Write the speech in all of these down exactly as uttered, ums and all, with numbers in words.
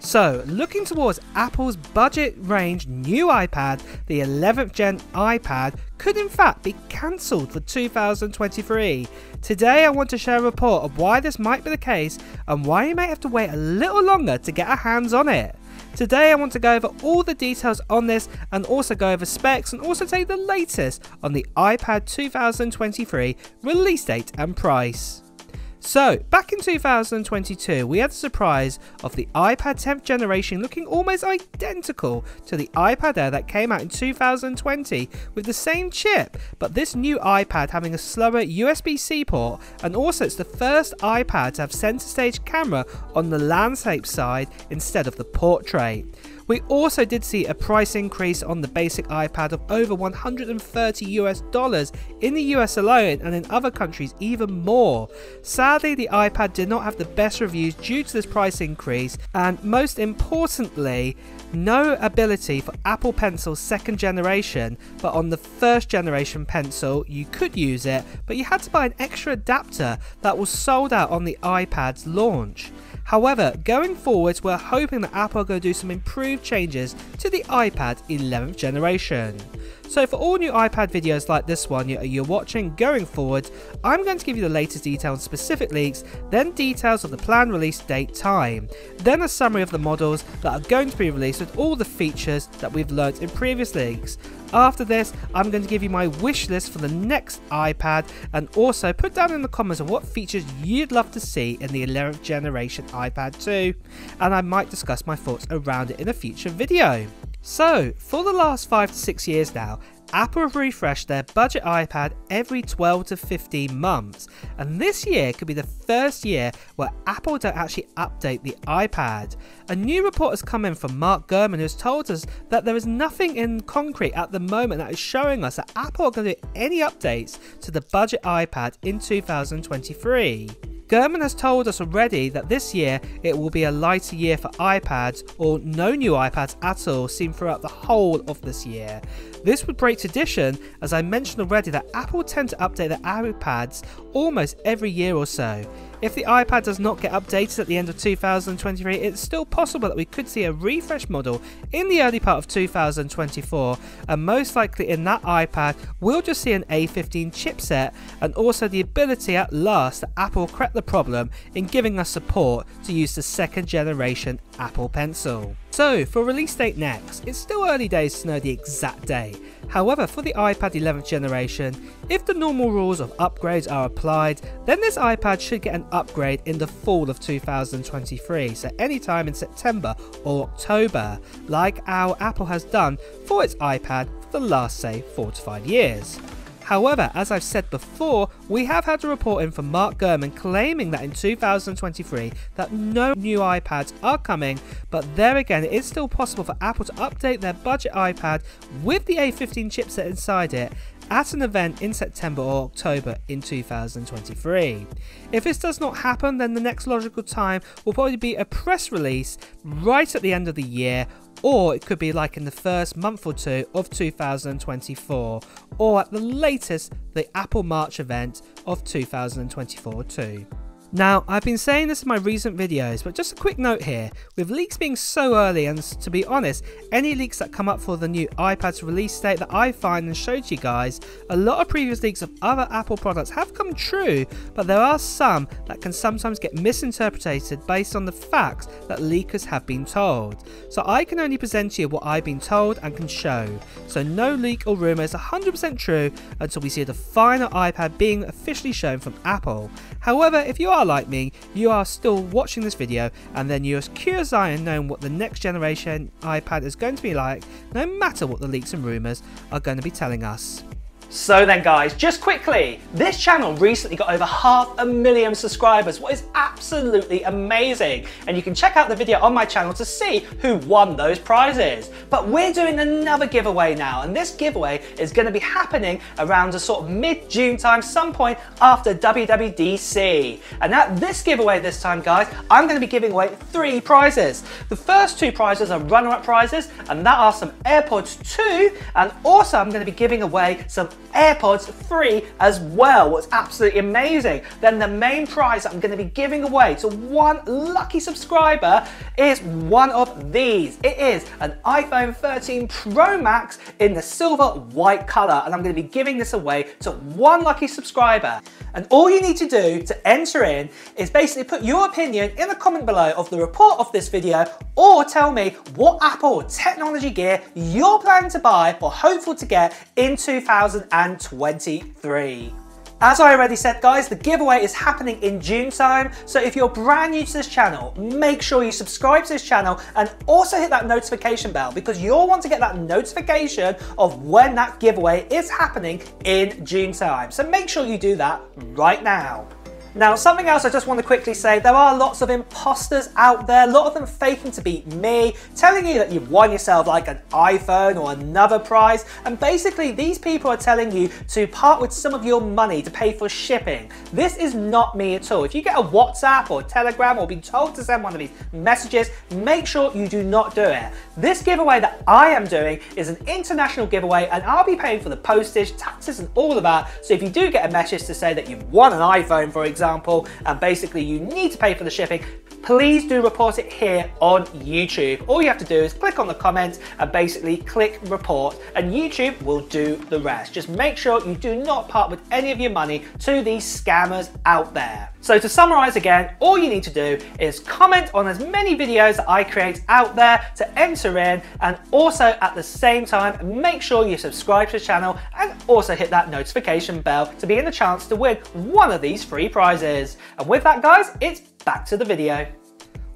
So, looking towards Apple's budget range new iPad, the eleventh gen iPad could in fact be cancelled for two thousand twenty-three. Today I want to share a report of why this might be the case and why you may have to wait a little longer to get our hands on it. Today I want to go over all the details on this and also go over specs and also take the latest on the iPad two thousand twenty-three release date and price. So, back in two thousand twenty-two, we had the surprise of the iPad tenth generation looking almost identical to the iPad Air that came out in two thousand twenty with the same chip, but this new iPad having a slower U S B C port, and also it's the first iPad to have center stage camera on the landscape side instead of the portrait. We also did see a price increase on the basic iPad of over one hundred thirty US dollars in the U S alone, and in other countries even more. Sadly, the iPad did not have the best reviews due to this price increase, and most importantly, no ability for Apple Pencil's second generation, but on the first generation Pencil you could use it, but you had to buy an extra adapter that was sold out on the iPad's launch. However, going forwards, we're hoping that Apple are going to do some improved changes to the iPad eleventh generation. So for all new iPad videos like this one you're watching going forward, I'm going to give you the latest details on specific leaks, then details of the planned release date time, then a summary of the models that are going to be released with all the features that we've learnt in previous leaks. After this, I'm going to give you my wish list for the next iPad, and also put down in the comments what features you'd love to see in the eleventh generation iPad two, and I might discuss my thoughts around it in a future video. So, for the last five to six years now, Apple have refreshed their budget iPad every twelve to fifteen months, and this year could be the first year where Apple don't actually update the iPad. A new report has come in from Mark Gurman, who has told us that there is nothing in concrete at the moment that is showing us that Apple are going to do any updates to the budget iPad in two thousand twenty-three. Gurman has told us already that this year it will be a lighter year for iPads, or no new iPads at all seen throughout the whole of this year. This would break tradition, as I mentioned already, that Apple tend to update their iPads almost every year or so. If the iPad does not get updated at the end of two thousand twenty-three, it's still possible that we could see a refresh model in the early part of two thousand twenty-four, and most likely in that iPad we'll just see an A fifteen chipset, and also the ability at last that Apple correct the problem in giving us support to use the second generation Apple Pencil. So, for release date next, it's still early days to know the exact day. However, for the iPad eleventh generation, if the normal rules of upgrades are applied, then this iPad should get an upgrade in the fall of two thousand twenty-three, so anytime in September or October, like our Apple has done for its iPad for the last, say, four to five years. However, as I've said before, we have had a report in from Mark Gurman claiming that in two thousand twenty-three that no new iPads are coming, but there again it is still possible for Apple to update their budget iPad with the A fifteen chipset inside it at an event in September or October in two thousand twenty-three. If this does not happen, then the next logical time will probably be a press release right at the end of the year, or it could be like in the first month or two of two thousand twenty-four, or at the latest the Apple March event of two thousand twenty-four too. Now, I've been saying this in my recent videos, but just a quick note here, with leaks being so early, and to be honest, any leaks that come up for the new iPad's release date that I find and showed to you guys, a lot of previous leaks of other Apple products have come true, but there are some that can sometimes get misinterpreted based on the facts that leakers have been told. So I can only present to you what I've been told and can show, so no leak or rumour is one hundred percent true until we see the final iPad being officially shown from Apple. However, if you are like me, you are still watching this video and then you're as curious as I am knowing what the next generation iPad is going to be like, no matter what the leaks and rumours are going to be telling us. So then guys, just quickly, this channel recently got over half a million subscribers, what is absolutely amazing, and you can check out the video on my channel to see who won those prizes. But we're doing another giveaway now, and this giveaway is going to be happening around a sort of mid-June time, some point after W W D C. And at this giveaway this time guys, I'm going to be giving away three prizes. The first two prizes are runner-up prizes, and that are some AirPods two, and also I'm going to be giving away some AirPods free as well. It's absolutely amazing. Then the main prize that I'm going to be giving away to one lucky subscriber is one of these. It is an iPhone thirteen Pro Max in the silver white color, and I'm going to be giving this away to one lucky subscriber. And all you need to do to enter in is basically put your opinion in the comment below of the report of this video, or tell me what Apple technology gear you're planning to buy or hopeful to get in two thousand twenty-three. As I already said, guys, the giveaway is happening in June time. So if you're brand new to this channel, make sure you subscribe to this channel and also hit that notification bell, because you'll want to get that notification of when that giveaway is happening in June time. So make sure you do that right now. Now, something else I just want to quickly say, there are lots of imposters out there, a lot of them faking to be me, telling you that you've won yourself like an iPhone or another prize, and basically these people are telling you to part with some of your money to pay for shipping. This is not me at all. If you get a WhatsApp or Telegram or been told to send one of these messages, make sure you do not do it. This giveaway that I am doing is an international giveaway, and I'll be paying for the postage, taxes and all of that. So if you do get a message to say that you've won an iPhone, for example, Example, and basically you need to pay for the shipping, please do report it here on YouTube. All you have to do is click on the comments and basically click report, and YouTube will do the rest. Just make sure you do not part with any of your money to these scammers out there. So to summarize again, all you need to do is comment on as many videos that I create out there to enter in, and also at the same time make sure you subscribe to the channel and also hit that notification bell to be in the chance to win one of these free prizes. And with that, guys, it's back to the video.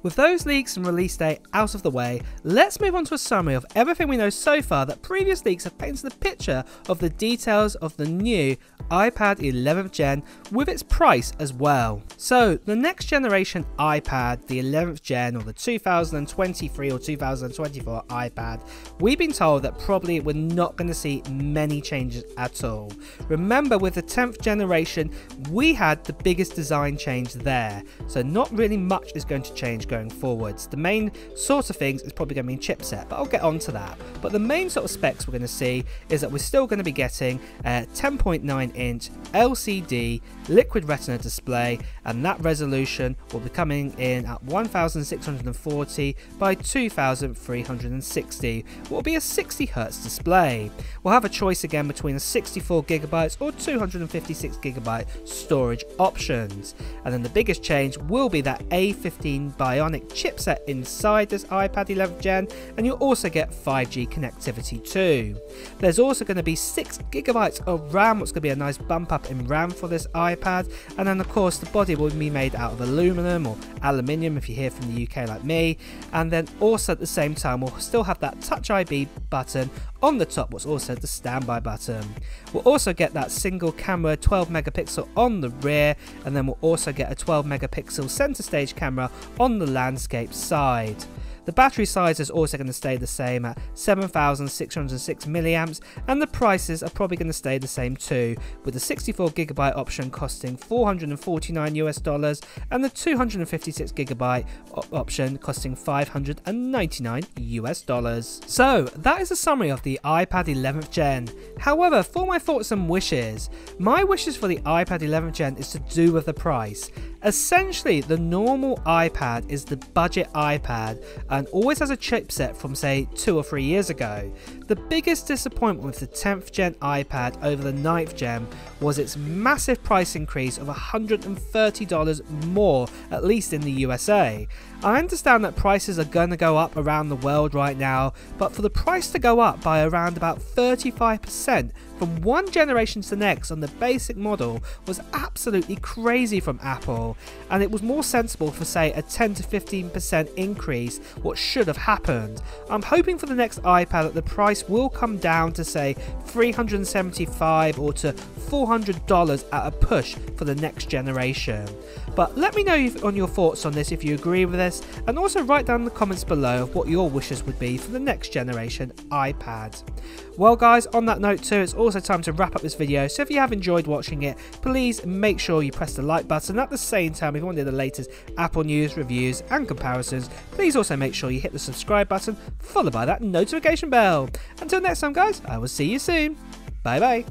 With those leaks and release date out of the way, let's move on to a summary of everything we know so far that previous leaks have painted a picture of the details of the new iPad eleventh gen with its price as well. So the next generation iPad, the eleventh gen or the two thousand twenty-three or two thousand twenty-four iPad, we've been told that probably we're not going to see many changes at all. Remember, with the tenth generation we had the biggest design change there, so not really much is going to change going forwards. The main sort of things is probably going to be chipset, but I'll get on to that. But the main sort of specs we're going to see is that we're still going to be getting a ten point nine inch L C D liquid retina display, and that resolution will be coming in at one thousand six hundred forty by two thousand three hundred sixty, will be a sixty hertz display. We'll have a choice again between a sixty-four gigabytes or two hundred fifty-six gigabyte storage options, and then the biggest change will be that A fifteen Bionic chipset inside this iPad eleventh gen, and you'll also get five G connectivity too. There's also going to be six gigabytes of RAM, what's going to be a nice bump up in RAM for this iPad, and then of course the body will be made out of aluminum or aluminium if you're here from the U K like me, and then also at the same time we'll still have that Touch I D button on the top, what's also the standby button. We'll also get that single camera twelve megapixel on the rear, and then we'll also get a twelve megapixel center stage camera on the landscape side. The battery size is also going to stay the same at seven thousand six hundred six milliamps, and the prices are probably going to stay the same too, with the sixty-four gigabyte option costing four hundred forty-nine US dollars and the two hundred fifty-six gigabyte option costing five hundred ninety-nine US dollars. So that is a summary of the iPad eleventh gen. However, for my thoughts and wishes, my wishes for the iPad eleventh gen is to do with the price. Essentially, the normal iPad is the budget iPad and always has a chipset from say two or three years ago. The biggest disappointment with the tenth gen iPad over the ninth gen was its massive price increase of one hundred thirty dollars more, at least in the U S A. I understand that prices are going to go up around the world right now, but for the price to go up by around about thirty-five percent from one generation to the next on the basic model was absolutely crazy from Apple, and it was more sensible for say a ten to fifteen percent increase, what should have happened. I'm hoping for the next iPad that the price will come down to say three hundred seventy-five dollars or to four hundred dollars at a push for the next generation. But let me know on your thoughts on this if you agree with this, and also write down in the comments below of what your wishes would be for the next generation iPad. Well guys, on that note too, it's also time to wrap up this video, so if you have enjoyed watching it, please make sure you press the like button. At the same time, if you want to hear the latest Apple news, reviews and comparisons, please also make sure you hit the subscribe button followed by that notification bell. Until next time guys, I will see you soon. Bye bye.